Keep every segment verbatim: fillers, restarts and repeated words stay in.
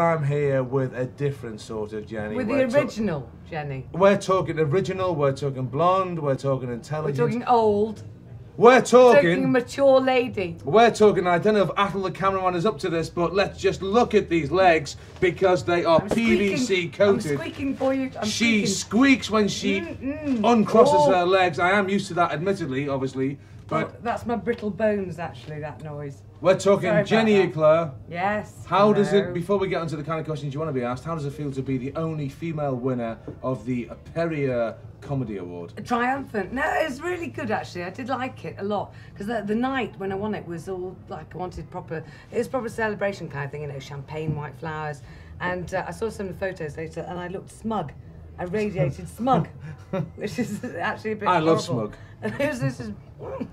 I'm here with a different sort of Jenny. With the original Jenny. We're talking original, we're talking blonde, we're talking intelligent. We're talking old. We're talking... We're talking mature lady. We're talking, I don't know if Atul the cameraman is up to this, but let's just look at these legs because they are I'm P V C squeaking. coated. I'm squeaking for you. I'm she squeaking. Squeaks when she mm, mm. uncrosses oh. her legs. I am used to that, admittedly, obviously. But oh, that's my brittle bones, actually, that noise. We're talking Sorry Jenny Eclair. Yes. How does it, before we get onto the kind of questions you want to be asked, how does it feel to be the only female winner of the Perrier Comedy Award? Triumphant. No, it was really good, actually. I did like it a lot. Because the, the night when I won it was all, like, I wanted proper, it was proper celebration kind of thing, you know, champagne, white flowers. And uh, I saw some of the photos later and I looked smug. I radiated smug, which is actually a bit I horrible. love smug. It was this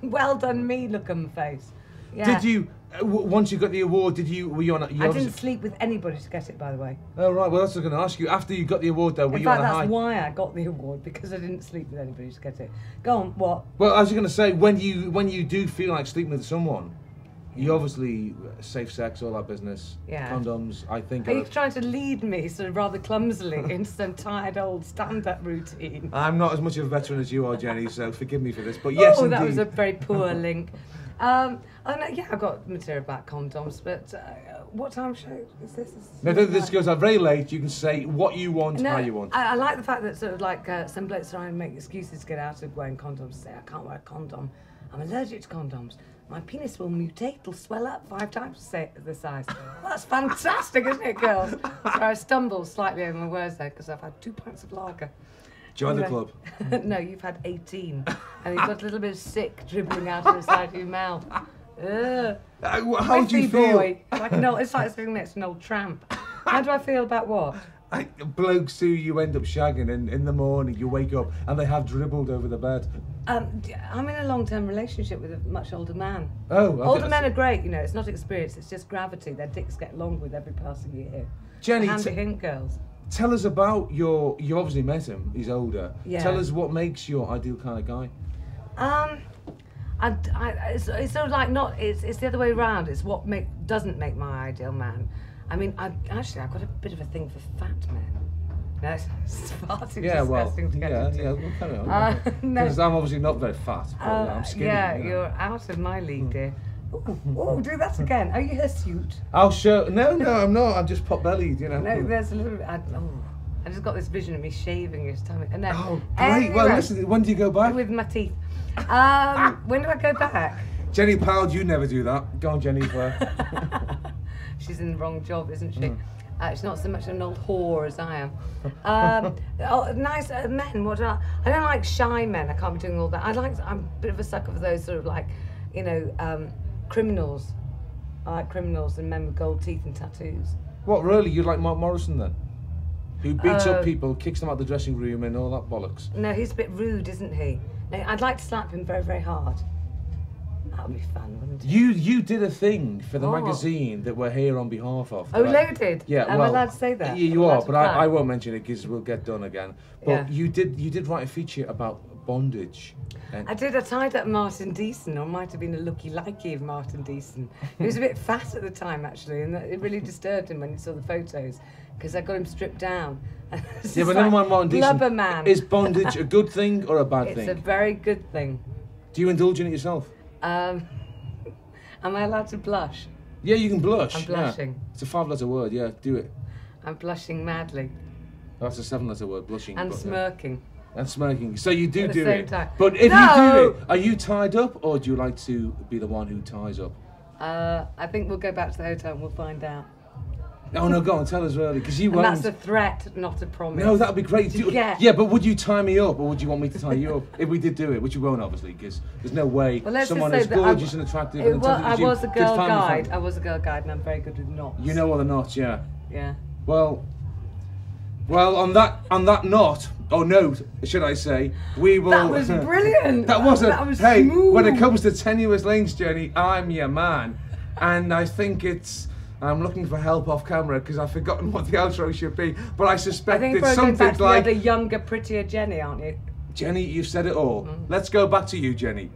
well done me look on my face. Yeah. Did you, once you got the award, did you, were you on a... You I didn't sleep with anybody to get it, by the way. Oh, right, well, that's what I was going to ask you. After you got the award, though, were In you fact, on a high... that's why I got the award, because I didn't sleep with anybody to get it. Go on, what? Well, I was going to say, when you, when you do feel like sleeping with someone, you obviously, safe sex, all that business, yeah. condoms, I think... Are you trying to lead me sort of rather clumsily into some tired old stand-up routine? I'm not as much of a veteran as you are, Jenny, so forgive me for this, but yes, Oh, that indeed. was a very poor link. Um, and, yeah, I've got material about condoms, but uh, what time show is this? Is this no, really this goes out very late. You can say what you want, no, how you want. I, I like the fact that sort of like uh, some blokes try and make excuses to get out of wearing condoms, say, I can't wear a condom, I'm allergic to condoms. My penis will mutate, it'll swell up five times the size. Well, that's fantastic, isn't it, girls? So I stumbled slightly over my words there because I've had two pints of lager. Join anyway, the club. No, you've had eighteen. And you've got a little bit of sick dribbling out of the side of your mouth. Ugh. Uh, how do you feel? Boy. Like an old, it's like sitting next to an old tramp. How do I feel about what? I, blokes who you end up shagging in, in the morning, you wake up and they have dribbled over the bed. Um, I'm in a long-term relationship with a much older man. Oh, I Older men are great, you know, it's not experience, it's just gravity. Their dicks get longer with every passing year. Jenny, handy hint, girls. Tell us about your, you obviously met him, he's older. Yeah. Tell us what makes your ideal kind of guy. Um, I, I, it's, it's sort of like not, it's, it's the other way around. It's what make, doesn't make my ideal man. I mean, I, actually, I've got a bit of a thing for fat men. That's far too yeah, disgusting well, to get yeah, into. Yeah, well, kind of, uh, because no. I'm obviously not very fat, but uh, I'm skinny. Yeah, you know? You're out of my league, dear. Oh, do that again. Are you hirsute? I'll show... No, no, I'm not. I'm just pot-bellied, you know. No, there's a little... I, oh, I just got this vision of me shaving your stomach. And then, oh, great. Anyway, well, listen, when do you go back? With my teeth. Um, ah. When do I go back? Jenny Powell, you never do that. Go on, Jenny Eclair. She's in the wrong job, isn't she? Mm. Uh, she's not so much an old whore as I am. Um, oh, nice uh, men, what do I... I don't like shy men, I can't be doing all that. I like, I'm a bit of a sucker for those sort of like, you know, um, criminals. I like criminals and men with gold teeth and tattoos. What, really? You like Mark Morrison then? Who beats uh, up people, kicks them out the dressing room and all that bollocks. No, he's a bit rude, isn't he? No, I'd like to slap him very, very hard. That would be fun, wouldn't it? You, you did a thing for the oh. magazine that we're here on behalf of. Oh, right? Loaded? Yeah, well... Am I allowed to say that? You, you are, but I, I won't mention it because we'll get done again. But yeah. you did you did write a feature about bondage. And I did. I tied up Martin Deeson, or might have been a looky-likey of Martin Deeson. He was a bit fat at the time, actually, and it really disturbed him when he saw the photos because I got him stripped down. Yeah, but never mind Martin Deeson. Man. Is bondage a good thing or a bad it's thing? It's a very good thing. Do you indulge in it yourself? Um, am I allowed to blush? Yeah, you can blush. I'm blushing. Yeah. It's a five-letter word, yeah, do it. I'm blushing madly. Oh, that's a seven-letter word, blushing. And but, smirking. Yeah. And smirking. So you do do it. At the same time. But if no! you do it, are you tied up, or do you like to be the one who ties up? Uh, I think we'll go back to the hotel and we'll find out. Oh, no, go on, tell us really, because you won't. That's a threat, not a promise. No, that would be great. Do, yeah, but would you tie me up, or would you want me to tie you up? If we did do it, which you won't, obviously, because there's no way well, someone as gorgeous I, and attractive it, and well, I was a girl guide. I was a girl guide, and I'm very good with knots. You know all the knots, yeah. Yeah. Well, well, on that, on that knot, or note, should I say, we will... That was brilliant. that was a... That was hey, smooth. When it comes to tenuous links, Jenny, I'm your man. And I think it's... I'm looking for help off camera because I've forgotten what the outro should be, but I suspect I it's something like... the younger, prettier Jenny, aren't you? Jenny, you've said it all. Mm. Let's go back to you, Jenny.